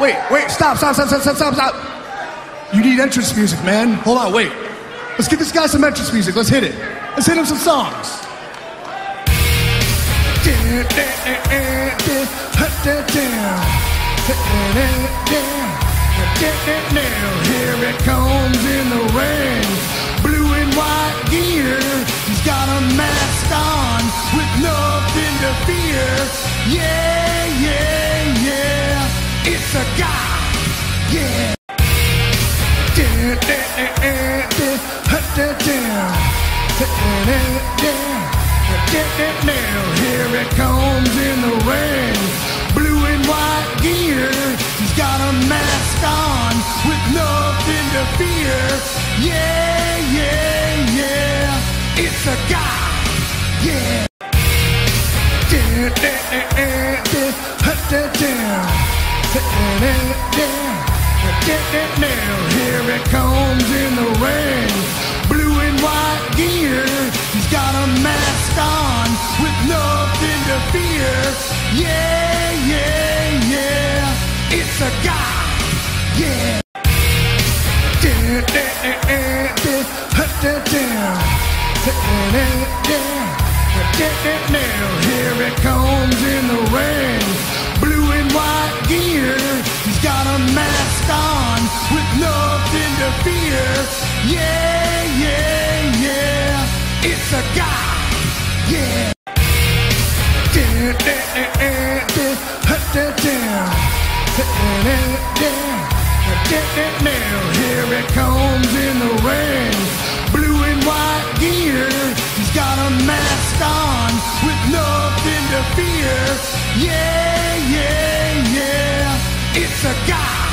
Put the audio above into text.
wait, stop. You need entrance music, man. Hold on, wait. Let's give this guy some entrance music. Let's hit it. Let's hit him some songs. Here it comes in the rain. Blue and white gear. He's got a mask on with nothing to fear. Yeah. It's a guy. Yeah. Here it comes in the rain. Blue and white gear. He's got a mask on with nothing to fear. Yeah. It's a guy. Yeah. Here it comes in the rain. Blue and white gear. He's got a mask on with nothing to fear. Yeah. It's a guy. Yeah. Here it comes in the rain. Blue and white gear. He's got a mask on with nothing to fear. Yeah. It's a guy. Yeah. Here it comes in the rain. Blue and white gear. He's got a mask on with nothing to fear. Yeah. It's a guy.